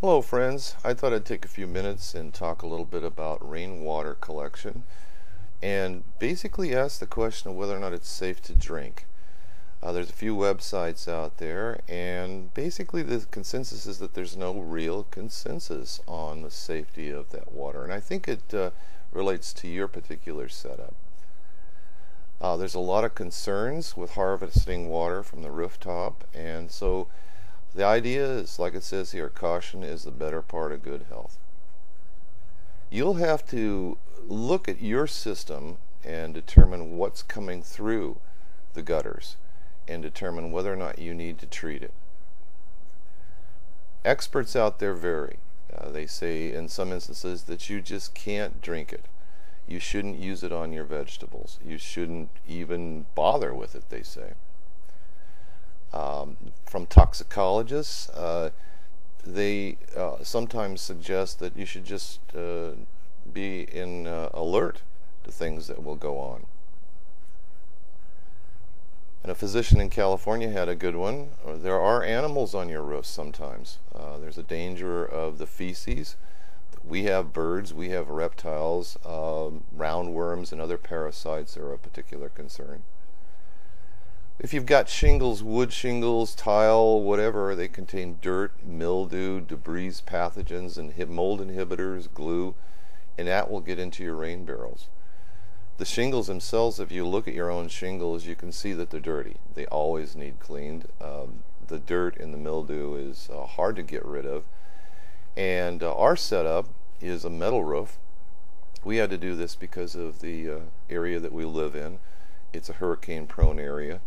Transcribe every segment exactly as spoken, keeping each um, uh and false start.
Hello friends, I thought I'd take a few minutes and talk a little bit about rainwater collection and basically ask the question of whether or not it's safe to drink. Uh, there's a few websites out there and basically the consensus is that there's no real consensus on the safety of that water, and I think it uh, relates to your particular setup. Uh, there's a lot of concerns with harvesting water from the rooftop, and so the idea is, like it says here, caution is the better part of good health. You'll have to look at your system and determine what's coming through the gutters and determine whether or not you need to treat it. Experts out there vary. Uh, they say in some instances that you just can't drink it. You shouldn't use it on your vegetables. You shouldn't even bother with it, they say. Um, from toxicologists, uh, they uh, sometimes suggest that you should just uh, be in uh, alert to things that will go on. And a physician in California had a good one. There are animals on your roof sometimes. Uh, there's a danger of the feces. We have birds, we have reptiles, um, roundworms and other parasites are a particular concern. If you've got shingles, wood shingles, tile, whatever, they contain dirt, mildew, debris, pathogens, and mold inhibitors, glue, and that will get into your rain barrels. The shingles themselves, if you look at your own shingles, you can see that they're dirty. They always need cleaned. Um, the dirt and the mildew is uh, hard to get rid of. And uh, our setup is a metal roof. We had to do this because of the uh, area that we live in. It's a hurricane prone area,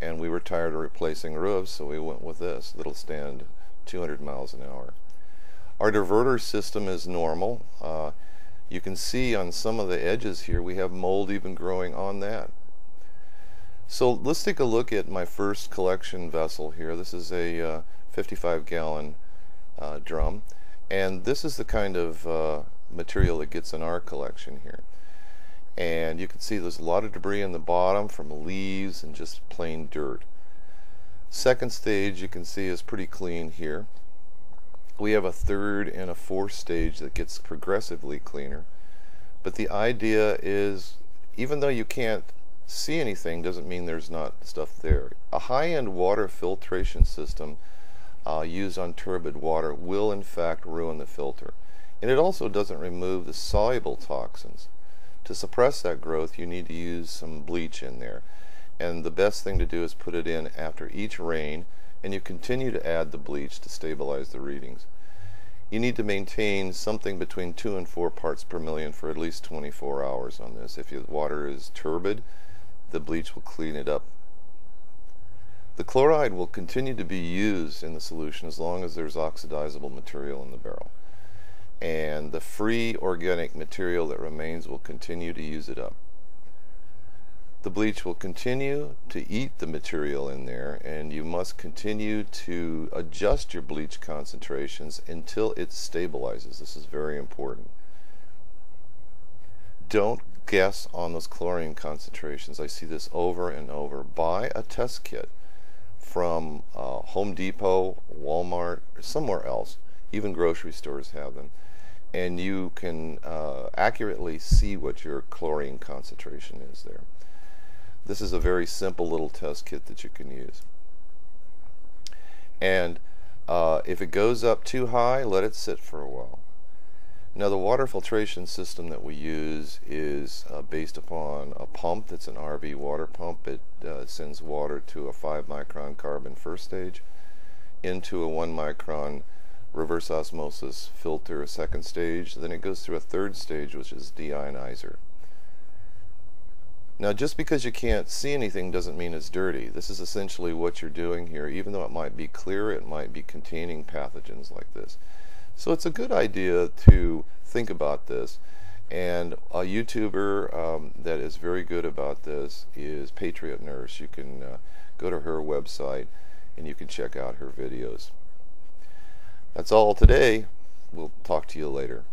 and we were tired of replacing roofs, so we went with this. That'll stand two hundred miles an hour. Our diverter system is normal. Uh, you can see on some of the edges here we have mold even growing on that. So let's take a look at my first collection vessel here. This is a uh, fifty-five gallon uh, drum, and this is the kind of uh, material that gets in our collection here. And you can see there's a lot of debris in the bottom from leaves and just plain dirt. Second stage, you can see, is pretty clean here. We have a third and a fourth stage that gets progressively cleaner. But the idea is, even though you can't see anything, doesn't mean there's not stuff there. A high-end water filtration system uh, used on turbid water will in fact ruin the filter. And it also doesn't remove the soluble toxins. To suppress that growth, you need to use some bleach in there, and the best thing to do is put it in after each rain, and you continue to add the bleach to stabilize the readings. You need to maintain something between two and four parts per million for at least twenty-four hours on this. If your water is turbid, the bleach will clean it up. The chloride will continue to be used in the solution as long as there's oxidizable material in the barrel, and the free organic material that remains will continue to use it up. The bleach will continue to eat the material in there, and you must continue to adjust your bleach concentrations until it stabilizes. This is very important. Don't guess on those chlorine concentrations. I see this over and over. Buy a test kit from uh, Home Depot, Walmart, or somewhere else. Even grocery stores have them, and you can uh, accurately see what your chlorine concentration is there. This is a very simple little test kit that you can use. And uh, if it goes up too high, let it sit for a while. Now, the water filtration system that we use is uh, based upon a pump that's an R V water pump. It uh, sends water to a five micron carbon first stage into a one micron reverse osmosis filter, a second stage, then it goes through a third stage, which is deionizer. Now, just because you can't see anything doesn't mean it's dirty. This is essentially what you're doing here. Even though it might be clear, it might be containing pathogens like this. So it's a good idea to think about this, and a YouTuber um, that is very good about this is Patriot Nurse. You can uh, go to her website and you can check out her videos. That's all today. We'll talk to you later.